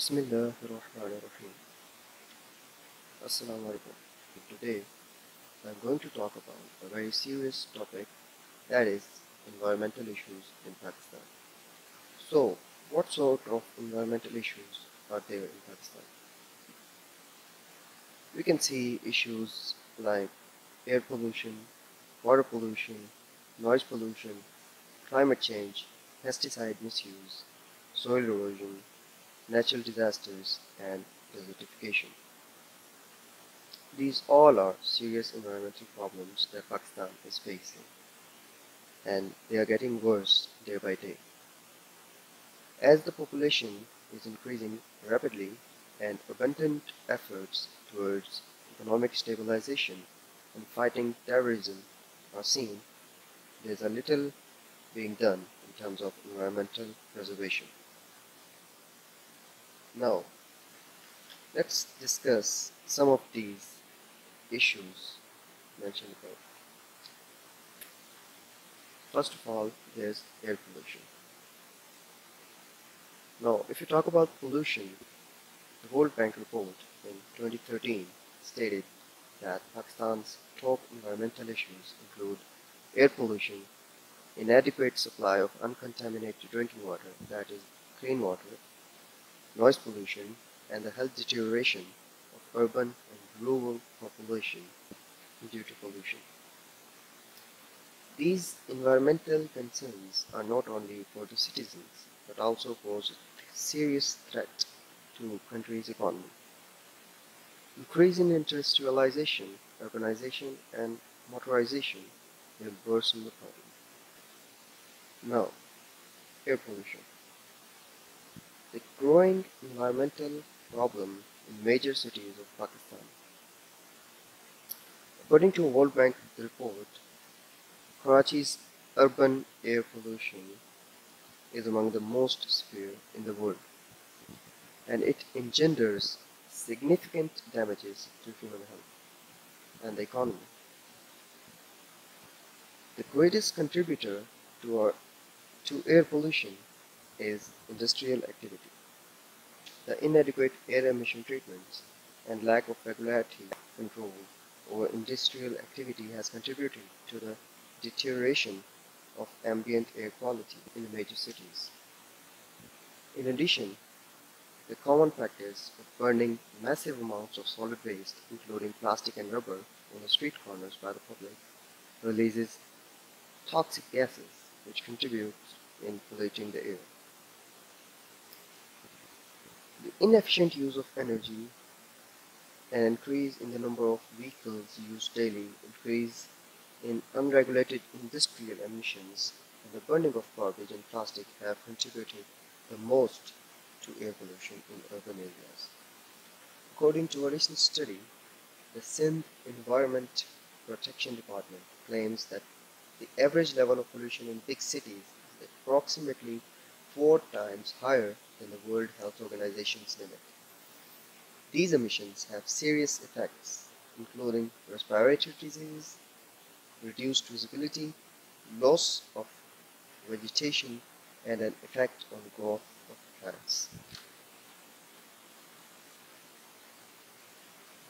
Bismillah ar-Rahman ar-Rahim. Assalamu alaikum. Today I am going to talk about a very serious topic, that is environmental issues in Pakistan. So what sort of environmental issues are there in Pakistan? We can see issues like air pollution, water pollution, noise pollution, climate change, pesticide misuse, soil erosion, natural disasters and desertification. These all are serious environmental problems that Pakistan is facing, and they are getting worse day by day. As the population is increasing rapidly and abundant efforts towards economic stabilization and fighting terrorism are seen, there is a little being done in terms of environmental preservation. Now, let's discuss some of these issues mentioned above. First of all, there's air pollution. Now, if you talk about pollution, the World Bank report in 2013 stated that Pakistan's top environmental issues include air pollution, inadequate supply of uncontaminated drinking water, that is clean water, noise pollution, and the health deterioration of urban and rural population due to pollution. These environmental concerns are not only for the citizens but also pose a serious threat to the country's economy. Increasing industrialization, urbanization, and motorization will worsen the problem. Now, air pollution. The growing environmental problem in major cities of Pakistan. According to a World Bank report, Karachi's urban air pollution is among the most severe in the world, and it engenders significant damages to human health and the economy. The greatest contributor to air pollution is industrial activity. The inadequate air emission treatments and lack of regulatory control over industrial activity has contributed to the deterioration of ambient air quality in the major cities. In addition, the common practice of burning massive amounts of solid waste, including plastic and rubber, on the street corners by the public releases toxic gases which contribute in polluting the air. The inefficient use of energy and increase in the number of vehicles used daily, increase in unregulated industrial emissions, and the burning of garbage and plastic have contributed the most to air pollution in urban areas. According to a recent study, the Sindh Environment Protection Department claims that the average level of pollution in big cities is approximately 4 times higher than the World Health Organization's limit. These emissions have serious effects, including respiratory disease, reduced visibility, loss of vegetation, and an effect on the growth of plants.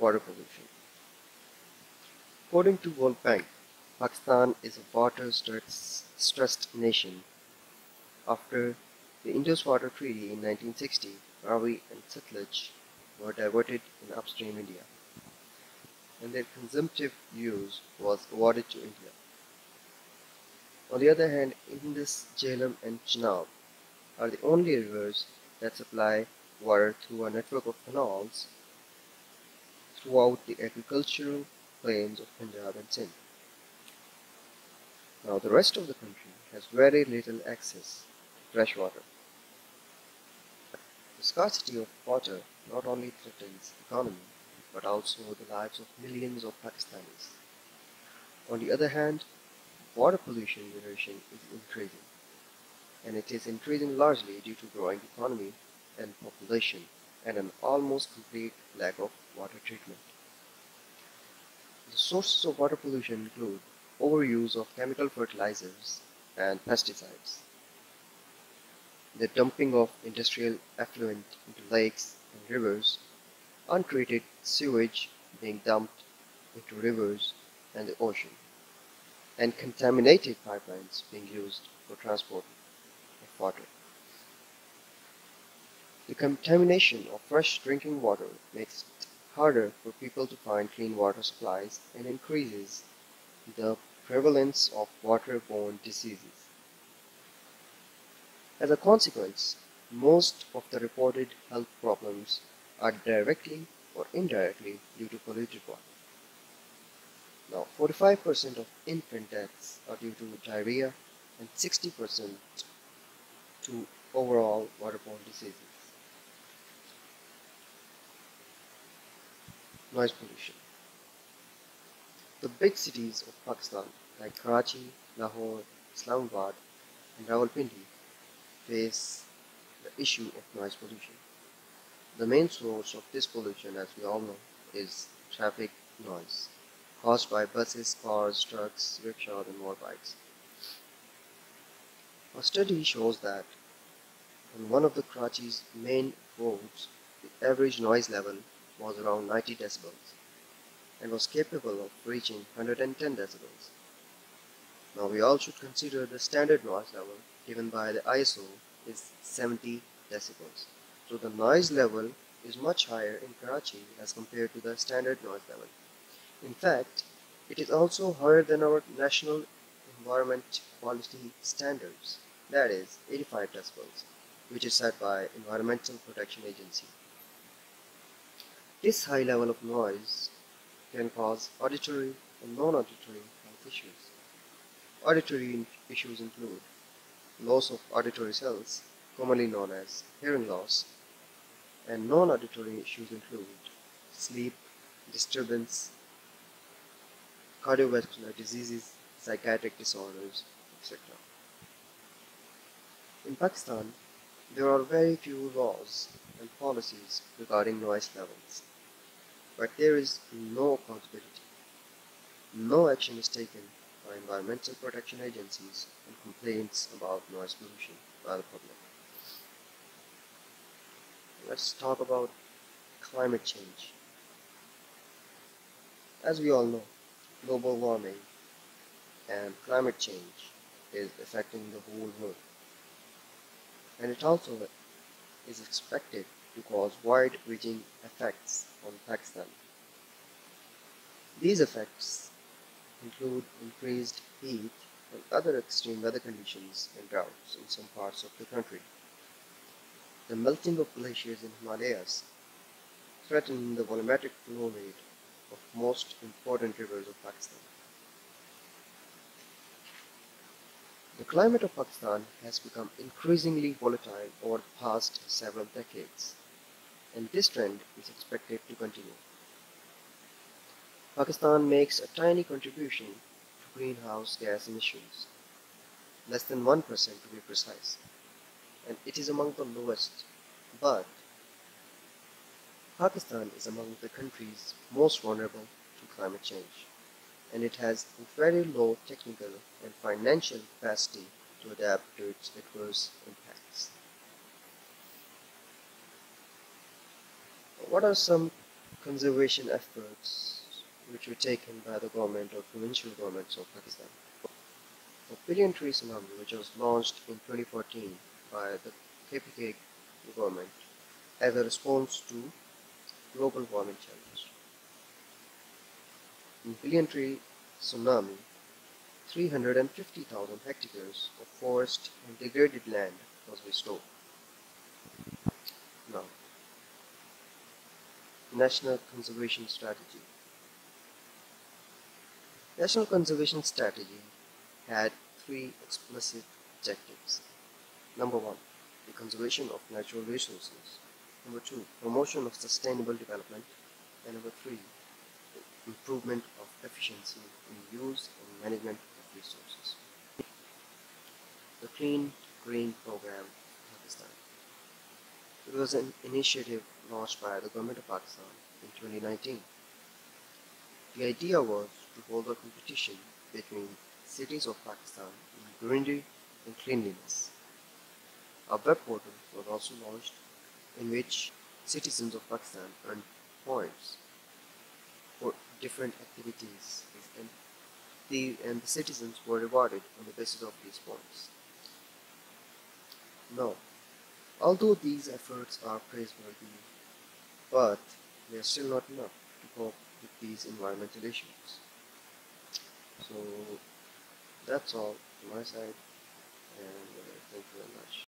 Water pollution. According to World Bank, Pakistan is a water-stressed nation. After the Indus Water Treaty in 1960, Ravi and Sutlej were diverted in upstream India, and their consumptive use was awarded to India. On the other hand, Indus, Jhelum and Chenab are the only rivers that supply water through a network of canals throughout the agricultural plains of Punjab and Sindh. Now the rest of the country has very little access to fresh water. The scarcity of water not only threatens the economy, but also the lives of millions of Pakistanis. On the other hand, water pollution generation is increasing, and it is increasing largely due to growing economy and population and an almost complete lack of water treatment. The sources of water pollution include overuse of chemical fertilizers and pesticides. the dumping of industrial effluent into lakes and rivers, untreated sewage being dumped into rivers and the ocean, and contaminated pipelines being used for transport of water. The contamination of fresh drinking water makes it harder for people to find clean water supplies and increases the prevalence of waterborne diseases. As a consequence, most of the reported health problems are directly or indirectly due to polluted water. Now, 45% of infant deaths are due to diarrhea and 60% to overall waterborne diseases. Noise pollution. The big cities of Pakistan like Karachi, Lahore, Islamabad and Rawalpindi face the issue of noise pollution. The main source of this pollution, as we all know, is traffic noise caused by buses, cars, trucks, rickshaws and motorbikes. A study shows that on one of the Karachi's main roads, the average noise level was around 90 decibels and was capable of reaching 110 decibels. Now we all should consider the standard noise level given by the ISO is 70 decibels. So the noise level is much higher in Karachi as compared to the standard noise level. In fact, it is also higher than our National Environment Quality Standards, that is 85 decibels, which is set by Environmental Protection Agency. This high level of noise can cause auditory and non-auditory health issues. Auditory issues include loss of auditory cells, commonly known as hearing loss, and non-auditory issues include sleep disturbance, cardiovascular diseases, psychiatric disorders, etc. In Pakistan, there are very few laws and policies regarding noise levels, but there is no accountability. No action is taken by environmental protection agencies and complaints about noise pollution by the public. Let's talk about climate change. As we all know, global warming and climate change is affecting the whole world, and it also is expected to cause wide-reaching effects on Pakistan. These effects include increased heat and other extreme weather conditions and droughts in some parts of the country. The melting of glaciers in Himalayas threaten the volumetric flow rate of most important rivers of Pakistan. The climate of Pakistan has become increasingly volatile over the past several decades, and this trend is expected to continue. Pakistan makes a tiny contribution to greenhouse gas emissions, less than 1% to be precise, and it is among the lowest, but Pakistan is among the countries most vulnerable to climate change, and it has very low technical and financial capacity to adapt to its adverse impacts. What are some conservation efforts which were taken by the government or provincial governments of Pakistan? The Billion Tree Tsunami, which was launched in 2014 by the KPK government as a response to global warming challenge. In Billion Tree Tsunami, 350,000 hectares of forest and degraded land was restored. Now, National Conservation Strategy. National Conservation Strategy had three explicit objectives. Number one, the conservation of natural resources. Number two, promotion of sustainable development. And number three, improvement of efficiency in use and management of resources. The Clean Green Program of Pakistan. It was an initiative launched by the government of Pakistan in 2019. The idea was to hold a competition between cities of Pakistan in greenery and cleanliness. A web portal was also launched in which citizens of Pakistan earn points for different activities, and the citizens were rewarded on the basis of these points. Now, although these efforts are praiseworthy, but they are still not enough to cope with these environmental issues. So that's all from my side, and thank you very much.